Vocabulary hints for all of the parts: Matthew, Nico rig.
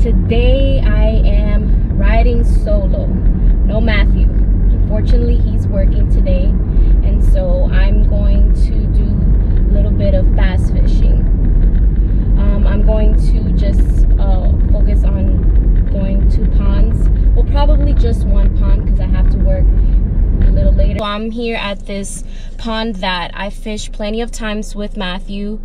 Today I am riding solo, no Matthew. Unfortunately, he's working today, and so I'm going to do a little bit of bass fishing. I'm going to just focus on going to ponds. Well, probably just one pond because I have to work a little later. So I'm here at this pond that I fished plenty of times with Matthew,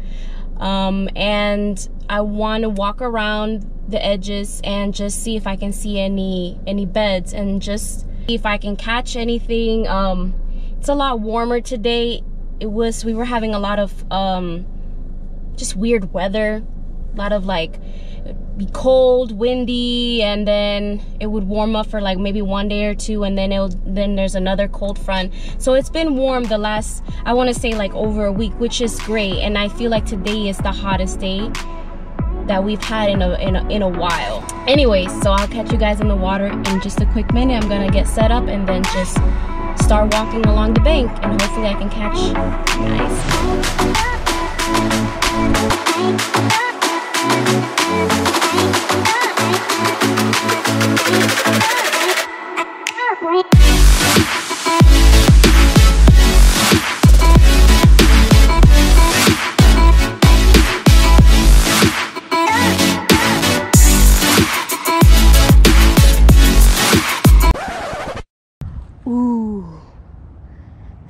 and I want to walk around the edges and just see if I can see any beds and just see if I can catch anything. It's a lot warmer today. We were having a lot of just weird weather, a lot of like be cold, windy, and then it would warm up for like maybe one day or two, and then there's another cold front. So it's been warm the last, I want to say, like over a week, which is great. And I feel like today is the hottest day that we've had in a while. Anyways, so I'll catch you guys in the water in just a quick minute. I'm gonna get set up and then just start walking along the bank, and hopefully I can catch nice.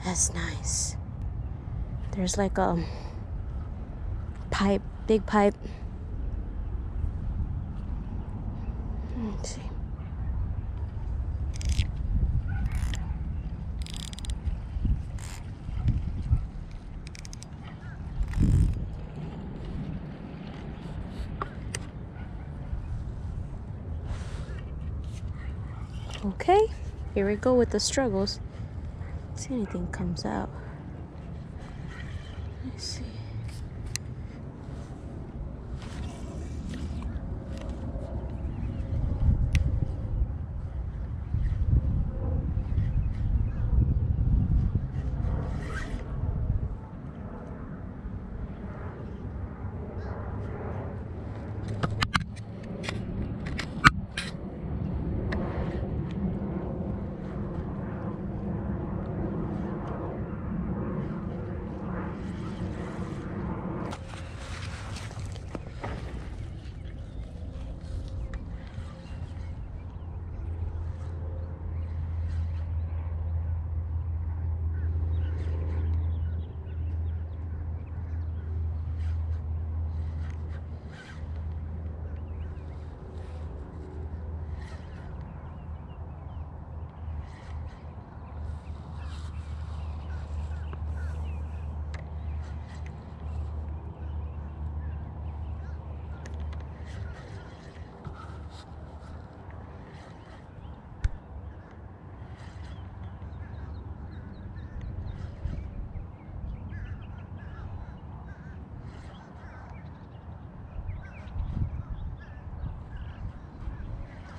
That's nice. There's like a pipe, big pipe. Let's see. Okay, here we go with the struggles. See if anything comes out. Let's see.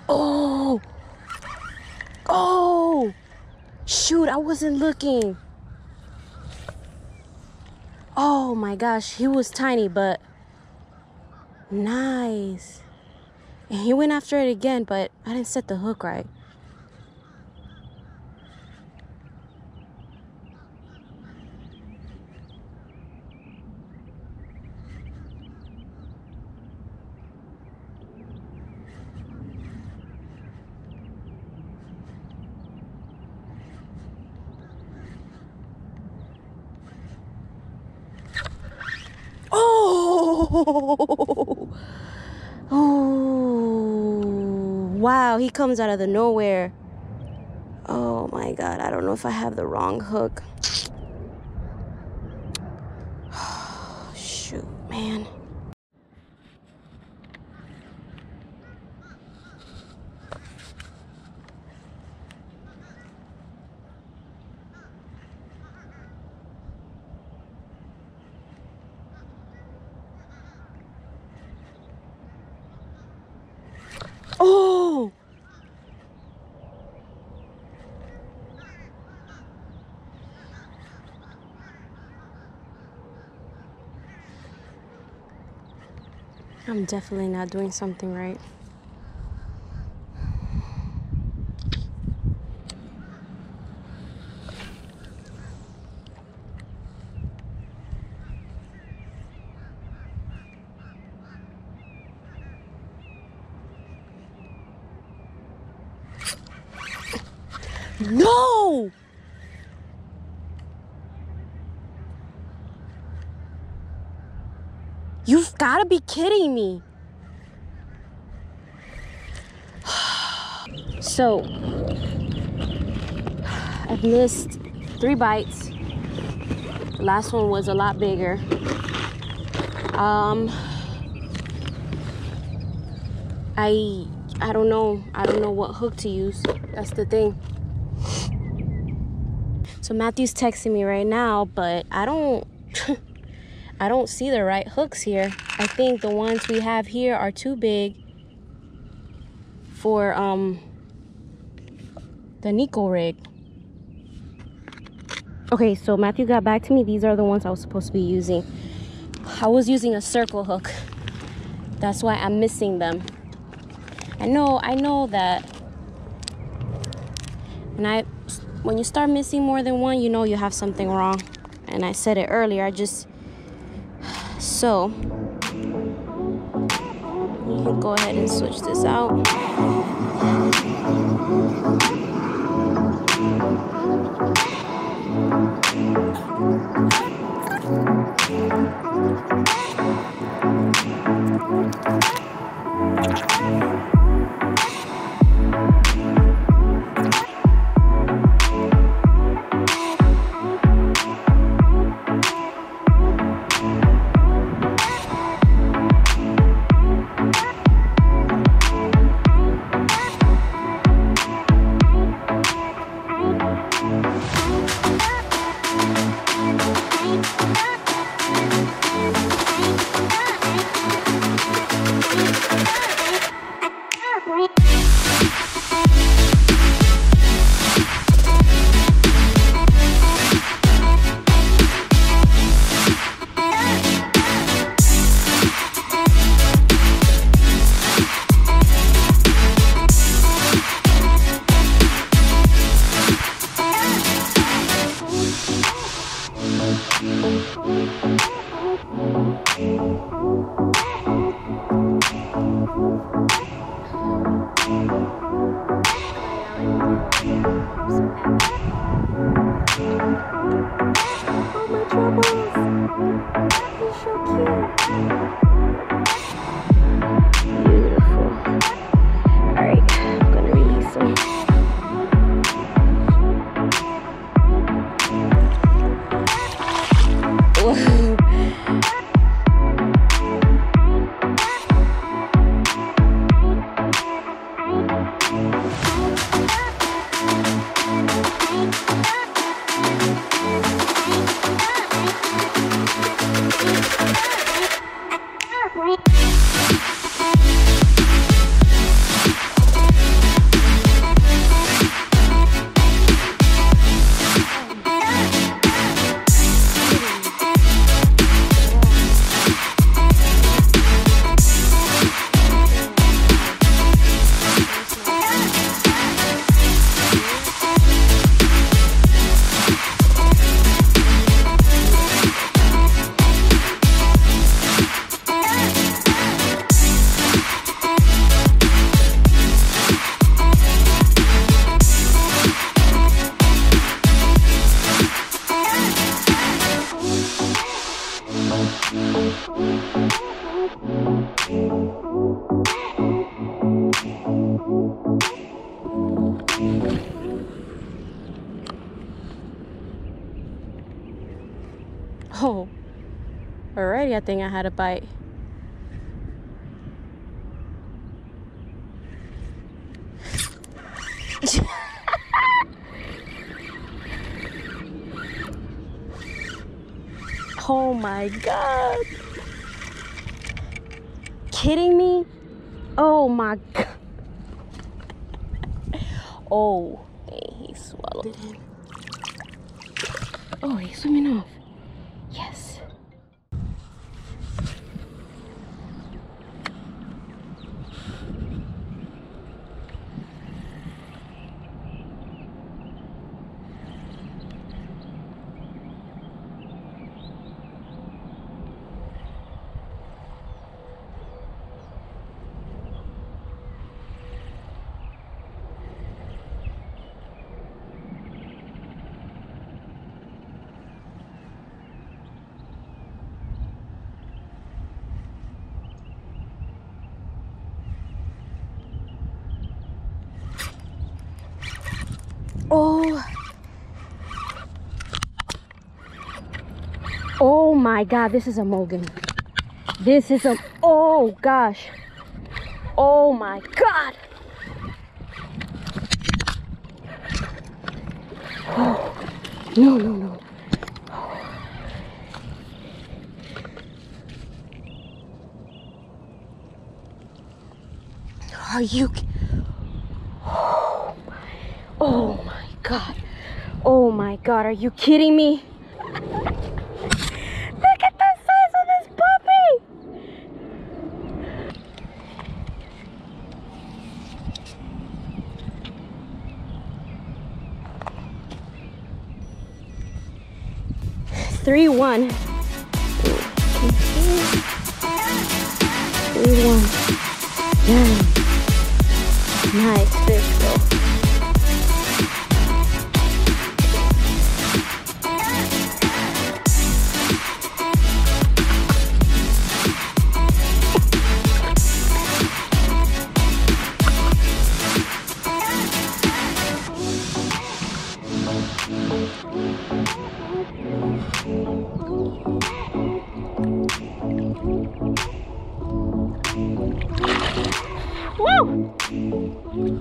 Oh! Oh! Shoot, I wasn't looking. Oh my gosh, he was tiny, but nice. And he went after it again, but I didn't set the hook right. Oh, wow, he comes out of the nowhere. Oh my God, I don't know if I have the wrong hook. Oh, shoot, man. Oh! I'm definitely not doing something right. No! You've got to be kidding me. So, I've missed 3 bites. Last one was a lot bigger. I don't know. I don't know what hook to use. That's the thing. So Matthew's texting me right now, but I don't see the right hooks here. I think the ones we have here are too big for the Nico rig. Okay, so Matthew got back to me. These are the ones I was supposed to be using. I was using a circle hook. That's why I'm missing them. I know that when you start missing more than one, you know you have something wrong. And I said it earlier, so you can go ahead and switch this out. already. I think I had a bite. Oh my God. Kidding me? Oh my God. Oh, he swallowed it. Oh, he's swimming off. Yes. Oh. Oh my God, this is a mulligan. This is a, oh gosh. Oh my God. Oh. No, no, no. Are you, oh my God, oh my God, are you kidding me? Look at the size of this puppy. 3-1. 3-1. Damn. Nice fish though.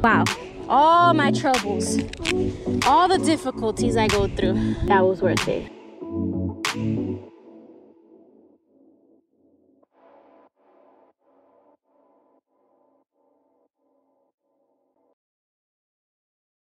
Wow, all my troubles, all the difficulties I go through, that was worth it.